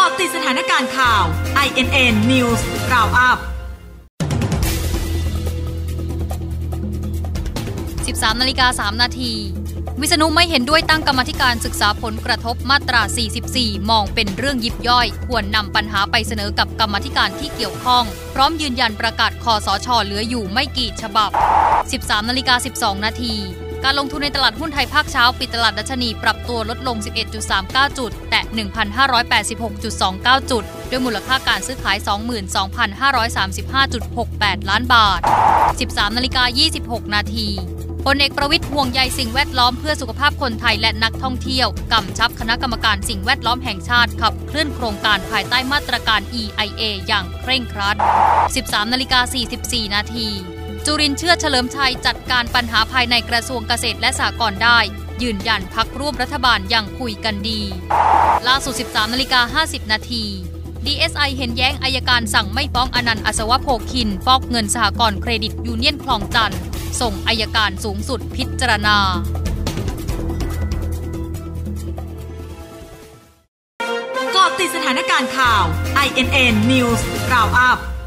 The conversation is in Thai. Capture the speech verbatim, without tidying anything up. กาะติดสถานการณ์ข่าว ไอ เอ็น เอ็น นิวส์ Roundupสิบสามนาฬิกาสามนาทีวิษณุไม่เห็นด้วยตั้งกรรมธิการศึกษาผลกระทบมาตราสี่สิบสี่มองเป็นเรื่องยิบย่อยควรนำปัญหาไปเสนอกับกรรมธิการที่เกี่ยวข้องพร้อมยืนยันประกาศคสช.เหลืออยู่ไม่กี่ฉบับ สิบสามนาฬิกาสิบสองนาทีการลงทุนในตลาดหุ้นไทยภาคเช้าปิดตลาดดัชนีปรับตัวลดลง สิบเอ็ดจุดสามเก้า จุดแต่ หนึ่งพันห้าร้อยแปดสิบหกจุดสองเก้า จุดด้วยมูลค่าการซื้อขาย สองหมื่นสองพันห้าร้อยสามสิบห้าจุดหกแปด ล้านบาท สิบสามนาฬิกายี่สิบหกนาทีพลเอกประวิตรห่วงใยสิ่งแวดล้อมเพื่อสุขภาพคนไทยและนักท่องเที่ยวกำชับคณะกรรมการสิ่งแวดล้อมแห่งชาติขับเคลื่อนโครงการภายใต้มาตรการ อี ไอ เอ อย่างเคร่งครัด สิบสามนาฬิกาสี่สิบสี่นาทีจุรินทร์เชื้อเฉลิมชัยจัดการปัญหาภายในกระทรวงเกษตรและสหกรณ์ได้ยืนยันพรรคร่วมรัฐบาลยังคุยกันดีล่าสุด สิบสามนาฬิกาห้าสิบนาที ดี เอส ไอ เห็นแย้งอัยการสั่งไม่ฟ้องอนันต์อัศวโภคินฟอกเงินสหกรณ์เครดิตยูเนียนคลองจันทร์ส่งอัยการสูงสุดพิจารณาเกาะติดสถานการณ์ข่าว ไอ เอ็น เอ็น News Roundup